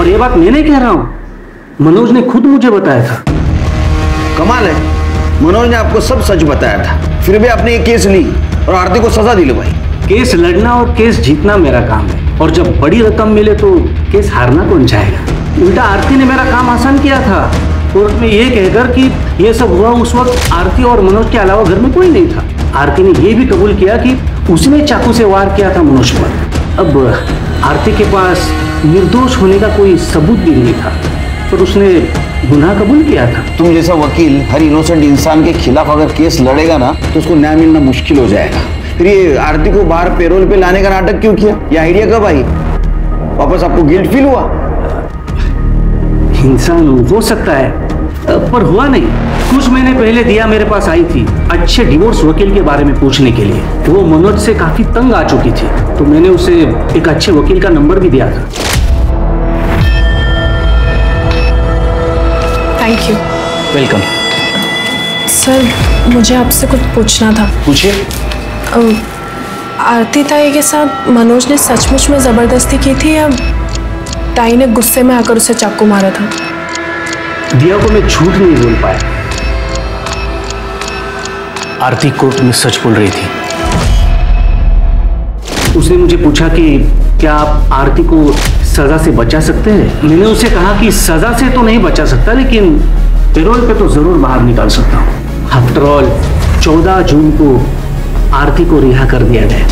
और ये बात मैं नहीं कह रहा हूं, मनोज ने खुद मुझे बताया था। कमाल है, मनोज ने आपको सब सच बताया था, फिर भी आपने ये केस ली और आरती को सजा दिलवाई। केस लड़ना और केस जीतना मेरा काम है, और जब बड़ी रकम मिले तो केस हारना कौन चाहेगा। उल्टा आरती ने मेरा काम आसान किया था, कोर्ट में ये कहकर कि ये सब हुआ उस वक्त आरती और मनोज के अलावा घर में कोई नहीं था। आरती ने यह भी कबूल किया कि उसने चाकू से वार किया था मनोज पर। अब आरती के पास निर्दोष होने का कोई सबूत भी नहीं था, पर उसने गुनाह कबूल किया था। तुम जैसा वकील हर इनोसेंट इंसान के खिलाफ अगर केस लड़ेगा ना तो उसको न्याय मिलना मुश्किल हो जाएगा। फिर ये आरती को बाहर पेरोल पे लाने का नाटक क्यों किया? ये आइडिया कब आई? वापस आपको गिल्ट फील हुआ? इंसान हो सकता है, पर हुआ नहीं। कुछ महीने पहले दिया मेरे पास आई थी अच्छे डिवोर्स वकील के बारे में पूछने के लिए। वो मनोज से काफी तंग आ चुकी थी, तो मैंने उसे एक अच्छे वकील का नंबर भी दिया था। Thank you. वेलकम। सर, मुझे आपसे कुछ पूछना था। पूछिए। आरती ताई के साथ मनोज ने सचमुच में जबरदस्ती की थी या ताई ने गुस्से में आकर उसे चाकू मारा था? दिया को मैं झूठ नहीं बोल पाया। आरती कोर्ट में सच बोल रही थी। उसने मुझे पूछा कि क्या आप आरती को सजा से बचा सकते हैं। मैंने उसे कहा कि सजा से तो नहीं बचा सकता, लेकिन पेरोल पे तो जरूर बाहर निकाल सकता हूँ। आफ्टर ऑल चौदह जून को आरती को रिहा कर दिया गया।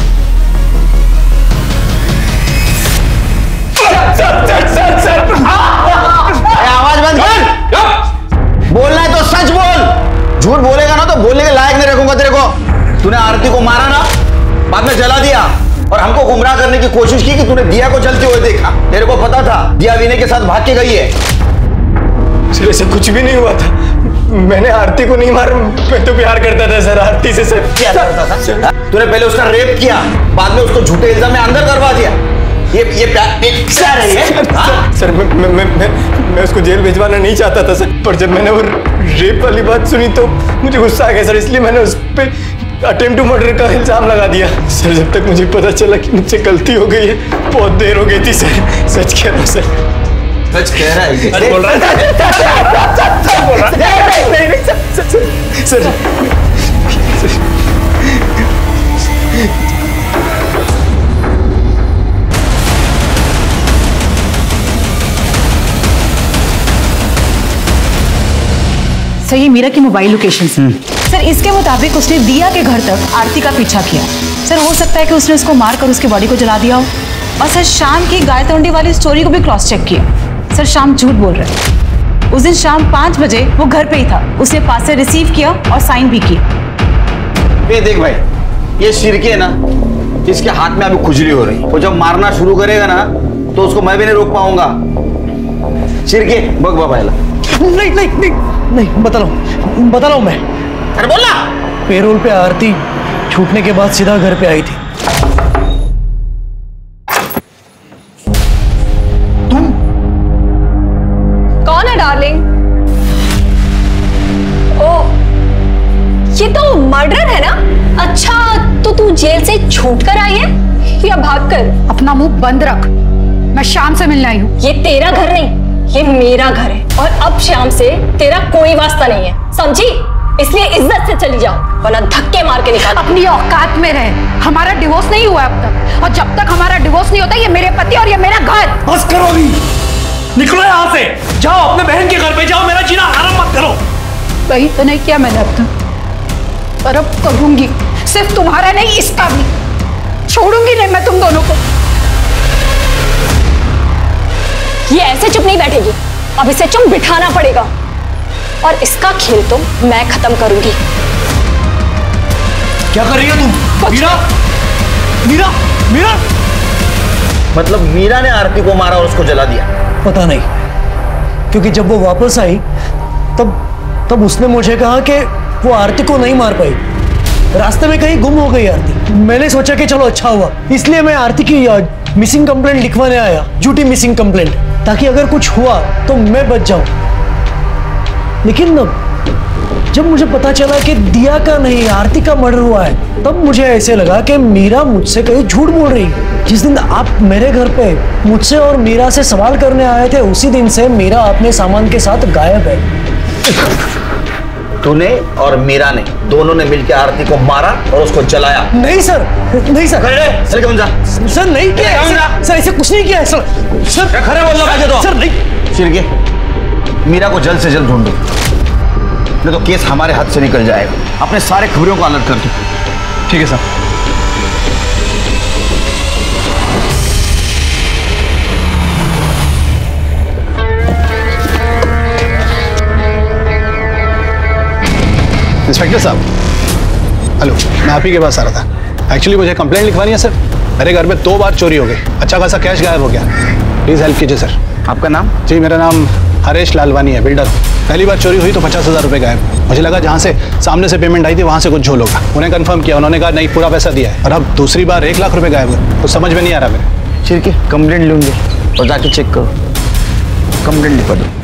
आवाज बंद कर। बोलना है तो सच बोल, झूठ बोलेगा ना तो बोलने के लायक नहीं रखूंगा तेरे को। तूने आरती को मारा ना, बाद में जला दिया और हमको गुमराह करने की कोशिश की कि तूने दिया को जलते हुए देखा। तेरे को पता था दिया विनय के साथ भाग के गई है। सर, ऐसा कुछ भी नहीं हुआ था। मैंने आरती को नहीं मारा, मैं तो प्यार करता था सर आरती से। सर क्या करता था? तूने पहले उसका रेप किया, बाद में उसको झूठे इल्जाम में अंदर करवा दिया। ये ये प्यार है? सर, सर मैं, मैं मैं मैं उसको जेल भिजवाना नहीं चाहता था सर, पर जब मैंने वो रेप वाली बात सुनी तो मुझे गुस्सा आ गया सर, इसलिए मैंने उस पर अटेम्प्ट टू मर्डर का इल्जाम लगा दिया। सर, जब तक मुझे पता चला कि मुझसे गलती हो गई है बहुत देर हो गई थी सर। सच कह रहा हूँ सर, सच कह रहा है। अरे बोल रहा है सर, ये मीरा की मोबाइल लोकेशन से। सर, इसके मुताबिक उसने दिया के घर तक आरती का पीछा किया। सर, हो सकता है कि उसने उसको मारकर उसकी बॉडी को जला दिया हो। और सर, शाम की गाय तोड़ने वाली स्टोरी को भी क्रॉस चेक किया। सर, शाम झूठ बोल रहा है। उस दिन शाम पाँच बजे वो घर पे ही था। उसने पास से रिसीव किया और साइन भी किया। ये देख भाई, ये शिरके है ना, इसके हाथ में अभी खुजली हो रही। वो जब मारना शुरू करेगा ना तो उसको मैं भी नहीं रोक पाऊंगा। शिरके बग बबाइला। नहीं नहीं नहीं नहीं बता लो बता लो मैं। अरे बोलना। पेरोल पे आरती छूटने के बाद सीधा घर पे आई थी। तुम कौन है डार्लिंग? ओ, ये तो मर्डर है ना। अच्छा, तो तू जेल से छूट कर आई है या भाग कर? अपना मुंह बंद रख। मैं शाम से मिलने आई हूँ। ये तेरा घर नहीं, ये मेरा घर है और अब शाम से तेरा कोई वास्ता नहीं है, समझी? इसलिए इज्जत से चली जाओ वरना धक्के मार के निकाल। अपनी औकात में रहे। हमारा डिवोर्स नहीं हुआ अब तक, और जब तक हमारा डिवोर्स नहीं होता ये मेरे पति और ये मेरा घर। बस करो भी, निकलो यहाँ से, जाओ अपने बहन के घर पे जाओ। मेरा जीना आराम मत करो। वही तो नहीं किया मैंने अब तक, पर अब करूंगी। सिर्फ तुम्हारा नहीं, इसका भी। छोड़ूंगी नहीं मैं तुम दोनों को। ये ऐसे चुप नहीं बैठेगी, अब इसे चुप बिठाना पड़ेगा। और इसका खेल तो मैं खत्म करूंगी। क्या कर रही हो तुम? मीरा, मीरा, मीरा। मतलब मीरा ने आरती को मारा और उसको जला दिया? पता नहीं, क्योंकि जब वो वापस आई तब तब उसने मुझे कहा कि वो आरती को नहीं मार पाई, रास्ते में कहीं गुम हो गई आरती। मैंने सोचा कि चलो अच्छा हुआ, इसलिए मैं आरती की मिसिंग कंप्लेंट लिखवाने आया, ड्यूटी मिसिंग कंप्लेंट, ताकि अगर कुछ हुआ तो मैं बच जाऊं। लेकिन जब मुझे पता चला कि दिया का नहीं आरती का मर्डर हुआ है, तब मुझे ऐसे लगा कि मीरा मुझसे कहीं झूठ बोल रही है। जिस दिन आप मेरे घर पे मुझसे और मीरा से सवाल करने आए थे, उसी दिन से मीरा अपने सामान के साथ गायब है। तूने और मीरा ने दोनों ने मिलकर आरती को मारा और उसको जलाया? नहीं सर, नहीं सर। सर सर नहीं किया है सर, ऐसे कुछ नहीं किया है सर। सर खरे बोलना मुझे तो। सर नहीं। शिरके, मीरा को जल्द से जल्द ढूंढो, नहीं तो केस हमारे हाथ से निकल जाएगा। अपने सारे खबरों को अलर्ट कर दो। ठीक है सर। इंस्पेक्टर साहब, हेलो, मैं आप ही के पास आ रहा था। एक्चुअली मुझे कंप्लेंट लिखवानी है सर। मेरे घर में दो बार चोरी हो गई, अच्छा खासा कैश गायब हो गया। प्लीज़ हेल्प कीजिए सर। आपका नाम? जी मेरा नाम हरीश लालवानी है, बिल्डर। पहली बार चोरी हुई तो पचास हज़ार रुपये गायब। मुझे लगा जहाँ से सामने से पेमेंट आई थी वहाँ से कुछ झोल होगा। उन्हें कंफर्म किया, उन्होंने कहा नहीं पूरा पैसा दिया है। और अब दूसरी बार एक लाख रुपये गायब हुए, तो समझ में नहीं आ रहा मेरे। ठीक है, कंप्लेंट लूँगी और जाके चेक करो, कंप्लेंट लिखवा दो।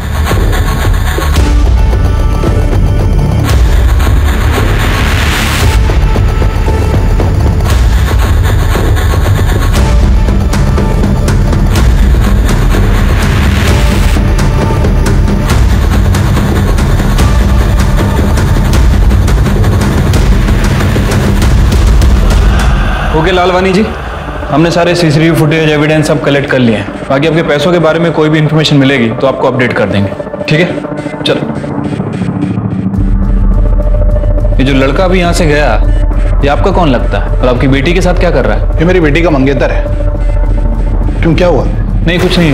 ओके लालवानी जी, हमने सारे सीसीटीवी फुटेज एविडेंस सब कलेक्ट कर लिए हैं। बाकी आपके पैसों के बारे में कोई भी इन्फॉर्मेशन मिलेगी तो आपको अपडेट कर देंगे, ठीक है? चलो। ये जो लड़का अभी यहाँ से गया, ये आपका कौन लगता है और आपकी बेटी के साथ क्या कर रहा है? ये मेरी बेटी का मंगेतर है। क्यों, क्या हुआ? नहीं कुछ नहीं,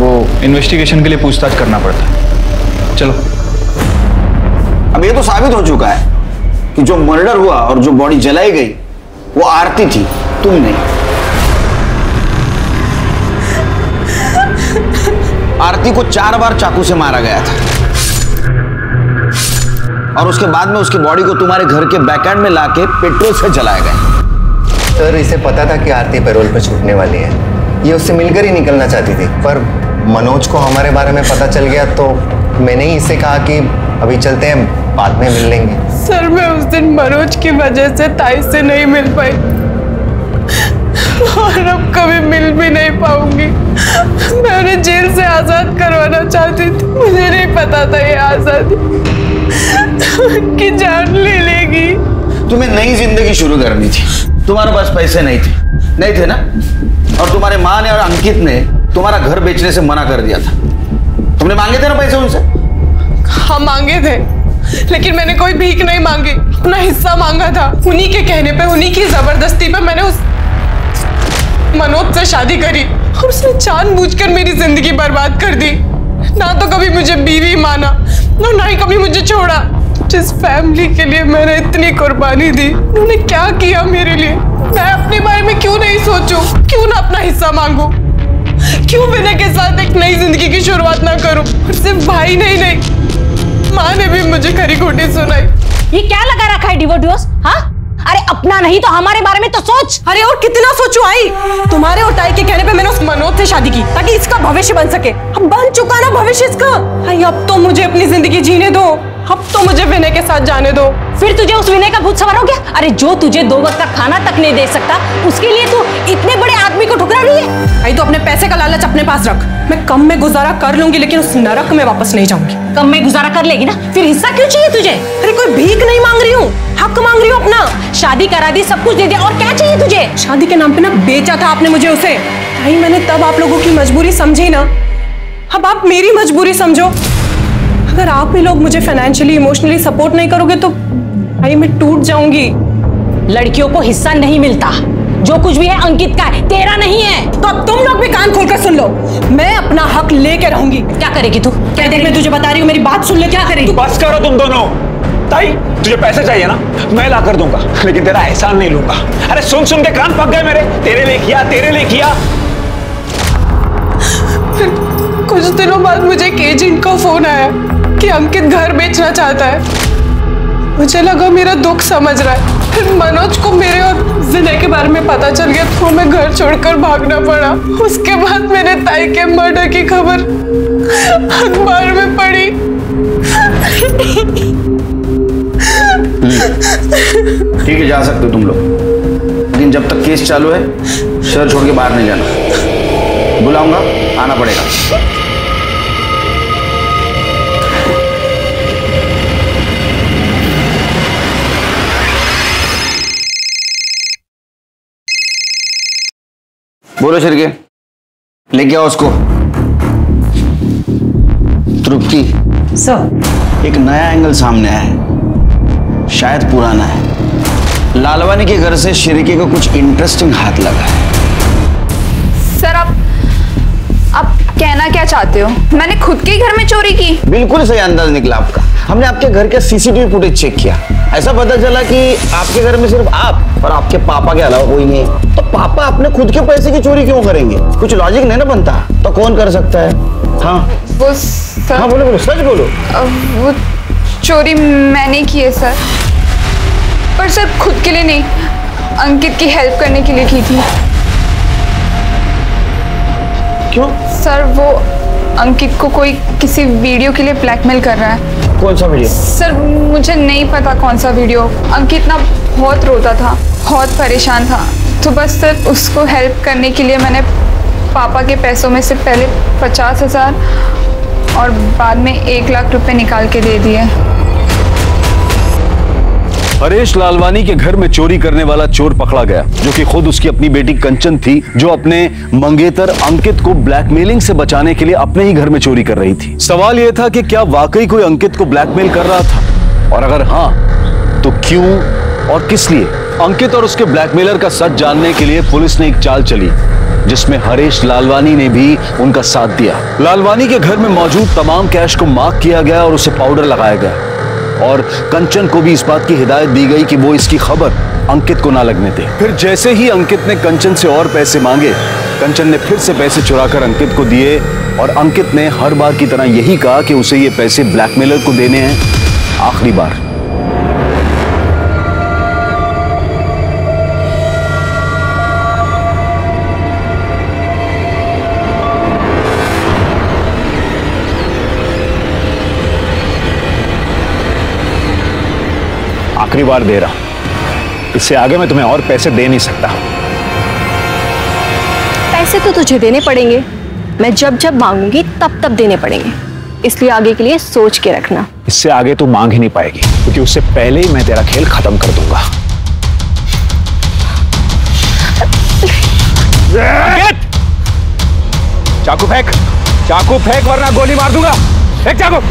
वो इन्वेस्टिगेशन के लिए पूछताछ करना पड़ता है। चलो। अब ये तो साबित हो चुका है कि जो मर्डर हुआ और जो बॉडी जलाई गई वो आरती थी, तुम नहीं। आरती को चार बार चाकू से मारा गया था और उसके बाद में उसकी बॉडी को तुम्हारे घर के बैकएंड में लाके पेट्रोल से जलाया गया। सर, इसे पता था कि आरती पैरोल पर छूटने वाली है। ये उससे मिलकर ही निकलना चाहती थी, पर मनोज को हमारे बारे में पता चल गया तो मैंने ही इसे कहा कि अभी चलते हैं, बाद में मिल लेंगे। सर, मैं उस दिन मनोज की वजह से ताई से नहीं मिल पाई और अब कभी मिल भी नहीं पाऊंगी। मैं उन्हें जेल से आजाद करवाना चाहती थी, मुझे नहीं पता था ये आजादी उनकी जान ले लेगी। तुम्हें नई जिंदगी शुरू करनी थी, तुम्हारे पास पैसे नहीं थे, नहीं थे ना? और तुम्हारे माँ ने और अंकित ने तुम्हारा घर बेचने से मना कर दिया था। तुमने मांगे थे ना पैसे उनसे? हाँ मांगे थे, लेकिन मैंने कोई भीख नहीं मांगी, अपना हिस्सा मांगा था। उन्हीं के कहने पे, उन्हीं की जबरदस्ती पे मैंने उस मनोज से शादी करी और उसने जानबूझकर मेरी जिंदगी बर्बाद कर दी। ना तो कभी मुझे बीवी माना, ना ही कभी मुझे छोड़ा। जिस फैमिली के लिए मैंने इतनी कुर्बानी दी, उन्होंने क्या किया मेरे लिए? मैं अपने बारे में क्यों नहीं सोचूं? क्यों ना अपना हिस्सा मांगू? क्यों विनय के साथ एक नई जिंदगी की शुरुआत ना करूँ? सिर्फ भाई नहीं, नहीं माँ ने भी मुझे खरी खोटी सुनाई। ये क्या लगा रखा है डिवोर्स? हाँ, अरे अपना नहीं तो हमारे बारे में तो सोच। अरे और कितना सोचूं आई? तुम्हारे और ताई के कहने पे मैंने उस मनोज से शादी की ताकि इसका भविष्य बन सके। अब बन चुका ना भविष्य इसका। अरे अब तो मुझे अपनी जिंदगी जीने दो, अब तो मुझे विनय के साथ जाने दो। फिर तुझे उस विनय का भूत सवार हो गया? अरे जो तुझे दो वक्त का खाना तक नहीं दे सकता, उसके लिए तू इतने बड़े आदमी को ठुकरा रही है? आई तो अपने पैसे का लालच अपने पास रख। मैं कम में गुजारा कर लूंगी, लेकिन उस नरक में वापस नहीं जाऊंगी। कम में गुजारा कर लेगी ना, फिर हिस्सा क्यों चाहिए तुझे? अरे कोई भीख नहीं मांग रही हूँ, हक मांग रही हूँ अपना। शादी करा दी, सब कुछ दे दिया, और क्या चाहिए तुझे? शादी के नाम पे ना बेचा था आपने मुझे उसे। भाई मैंने तब आप लोगों की मजबूरी समझी ना, अब आप मेरी मजबूरी समझो। अगर आप ही लोग मुझे फाइनेंशियली इमोशनली सपोर्ट नहीं करोगे तो भाई मैं टूट जाऊंगी। लड़कियों को हिस्सा नहीं मिलता, जो कुछ भी है अंकित का है, तेरा नहीं है। तो अब तुम लोग भी कान खोलकर सुन लो, मैं अपना हक लेके रहूंगी। क्या करेगी तू? क्या देख, मैं तुझे बता रही हूँ, मेरी बात सुन ले। क्या करेगी? बस करो तुम दोनों। ताई तुझे पैसे चाहिए ना, मैं ला कर दूंगा, लेकिन तेरा एहसान नहीं लूंगा। अरे सुन सुन के कान पक गए मेरे, तेरे लिए किया, तेरे लिए किया। कुछ दिनों बाद मुझे एक एजेंट का फोन आया कि अंकित घर बेचना चाहता है। मुझे लगा मेरा दुख समझ रहा है। फिर मनोज को मेरे और विनय के बारे में पता चल गया तो मैं घर छोड़कर भागना पड़ा। उसके बाद मैंने ताई के मर्डर की खबर अखबार में पढ़ी। ठीक है, जा सकते हो तुम लोग, लेकिन जब तक केस चालू है शहर छोड़ के बाहर नहीं जाना। बुलाऊंगा, आना पड़ेगा। बोलो शिरके, लेके आओ उसको। तृप्ति सर, एक नया एंगल सामने आया है, शायद पुराना है। लालवानी के घर से शिरके को कुछ इंटरेस्टिंग हाथ लगा है। सर आप आप कहना क्या चाहते हो? मैंने खुद के घर में चोरी की? बिल्कुल सही अंदाज निकला आपका। हमने आपके घर के सीसीटीवी फुटेज चेक किया, ऐसा पता चला कि आपके घर में सिर्फ आप और आपके पापा के अलावा कोई नहीं, तो पापा अपने खुद के पैसे की चोरी क्यों करेंगे? कुछ लॉजिक नहीं ना बनता, तो कौन कर सकता है? हाँ वो सर, हाँ बोलो बोलो, सच बोलो। वो चोरी मैंने की है सर, पर सर खुद के लिए नहीं, अंकित की हेल्प करने के लिए की थी। क्यों सर? वो अंकित को कोई किसी वीडियो के लिए ब्लैकमेल कर रहा है। कौन सा वीडियो सर? मुझे नहीं पता कौन सा वीडियो। अंकित ना बहुत रोता था, बहुत परेशान था, तो बस सर उसको हेल्प करने के लिए मैंने पापा के पैसों में से पहले पचास हजार और बाद में एक लाख रुपए निकाल के दे दिए। हरीश लालवानी के घर में चोरी करने वाला चोर पकड़ा गया, जो कि खुद उसकी अपनी बेटी कंचन थी, जो अपने मंगेतर अंकित को ब्लैकमेलिंग से बचाने के लिए अपने ही घर में चोरी कर रही थी। सवाल यह था कि क्या वाकई कोई अंकित को ब्लैकमेल कर रहा था, और अगर हाँ तो क्यों और किस लिए? अंकित और उसके ब्लैकमेलर का सच जानने के लिए पुलिस ने एक चाल चली, जिसमें हरीश लालवानी ने भी उनका साथ दिया। लालवानी के घर में मौजूद तमाम कैश को मार्क किया गया और उसे पाउडर लगाया गया, और कंचन को भी इस बात की हिदायत दी गई कि वो इसकी खबर अंकित को ना लगने दे। फिर जैसे ही अंकित ने कंचन से और पैसे मांगे, कंचन ने फिर से पैसे चुराकर अंकित को दिए, और अंकित ने हर बार की तरह यही कहा कि उसे ये पैसे ब्लैकमेलर को देने हैं, आखिरी बार। आखिरी बार दे रहा, इससे आगे मैं तुम्हें और पैसे दे नहीं सकता। पैसे तो तुझे देने पड़ेंगे, मैं जब जब मांगूंगी तब तब देने पड़ेंगे, इसलिए आगे के लिए सोच के रखना। इससे आगे तू मांग ही नहीं पाएगी, क्योंकि उससे पहले ही मैं तेरा खेल खत्म कर दूंगा। चाकू फेंक, चाकू फेंक, वरना गोली मार दूंगा। फेंक चाकू।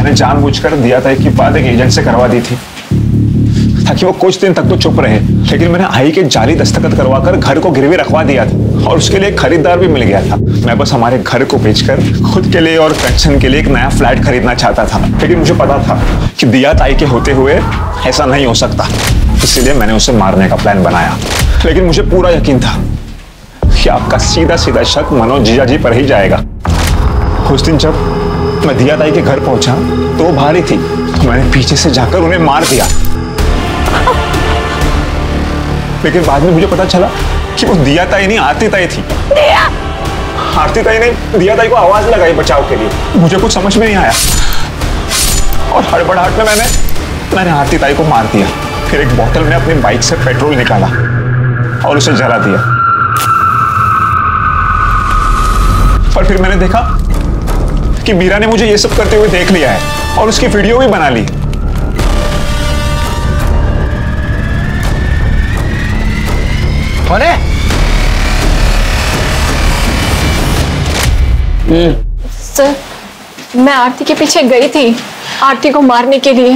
मैंने जानबूझकर दिया था कि बात एक एजेंट से करवा दी थी, ताकि वो कुछ दिन तक तो चुप रहे, लेकिन मैंने आई के जाली दस्तखत करवाकर घर को गिरवी रखवा दिया था, और उसके लिए खरीदार भी मिल गया था। मैं बस हमारे घर को बेचकर खुद के लिए और पेंशन के लिए एक नया फ्लैट खरीदना चाहता था, लेकिन मुझे पता था कि दिया ताई के होते हुए ऐसा नहीं हो सकता, इसीलिए मैंने उसे मारने का प्लान बनाया। लेकिन मुझे पूरा यकीन था कि आपका सीधा सीधा शक मनोज जीजा जी पर ही जाएगा। उस दिन जब मैं दिया ताई के घर पहुंचा तो वो भारी थी, तो मैंने पीछे से जाकर उन्हें मार दिया, लेकिन बाद में मुझे पता चला कि वो दिया ताई नहीं, आरती ताई थी। दिया। आरती ताई ने दिया ताई को आवाज लगाई बचाव के लिए। मुझे कुछ समझ में नहीं आया और हड़बड़ाहट में मैंने मैंने आरती ताई को मार दिया। फिर एक बोतल में अपनी बाइक से पेट्रोल निकाला और उसे जला दिया, और फिर मैंने देखा कि मीरा ने मुझे ये सब करते हुए देख लिया है और उसकी वीडियो भी बना ली। सर, मैं आरती के पीछे गई थी आरती को मारने के लिए,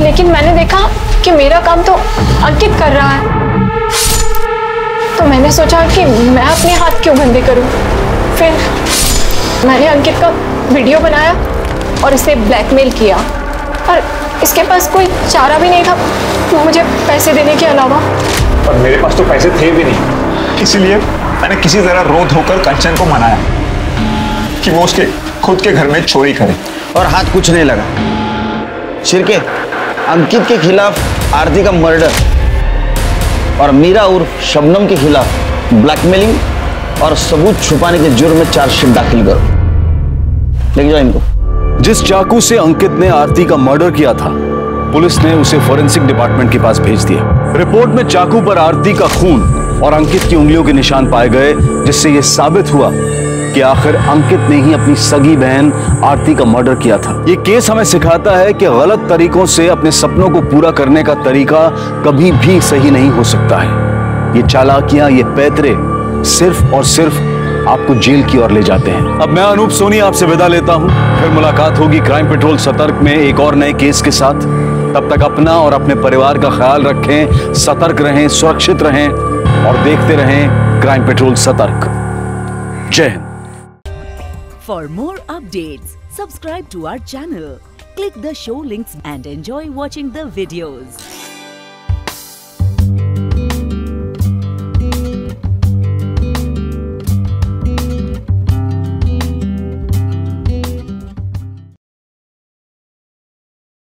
लेकिन मैंने देखा कि मेरा काम तो अंकित कर रहा है, तो मैंने सोचा कि मैं अपने हाथ क्यों गंदे करूं। फिर मैंने अंकित का वीडियो बनाया और इसे ब्लैकमेल किया, पर इसके पास कोई चारा भी नहीं था मुझे पैसे देने के अलावा। पर मेरे पास तो पैसे थे भी नहीं, इसीलिए मैंने किसी तरह रो धोकर कंचन को मनाया कि वो उसके खुद के घर में चोरी करे, और हाथ कुछ नहीं लगा। शिर्के, अंकित के खिलाफ आरती का मर्डर और मीरा उर्फ शबनम के खिलाफ ब्लैकमेलिंग और सबूत छुपाने के जुर्म में चार्जशीट दाखिल करो। लेके जाओ इनको। जिस चाकू से अंकित ने आरती का मर्डर किया था, पुलिस ने उसे फोरेंसिक डिपार्टमेंट के पास भेज दिया। रिपोर्ट में चाकू पर आरती का खून और अंकित की उंगलियों के निशान पाए गए, जिससे यह साबित हुआ कि आखिर अंकित ने ही अपनी सगी बहन आरती का मर्डर किया था। यह केस हमें सिखाता है कि गलत तरीकों से अपने सपनों को पूरा करने का तरीका कभी भी सही नहीं हो सकता है। ये चालाकियां, ये पैतरे सिर्फ और सिर्फ आपको जेल की ओर ले जाते हैं। अब मैं अनूप सोनी आपसे विदा लेता हूं, फिर मुलाकात होगी क्राइम पेट्रोल सतर्क में एक और नए केस के साथ। तब तक अपना और अपने परिवार का ख्याल रखें, सतर्क रहें, सुरक्षित रहें, और देखते रहें क्राइम पेट्रोल सतर्क। जय हिंद। For more updates subscribe to our channel. Click the show links and enjoy watching the videos.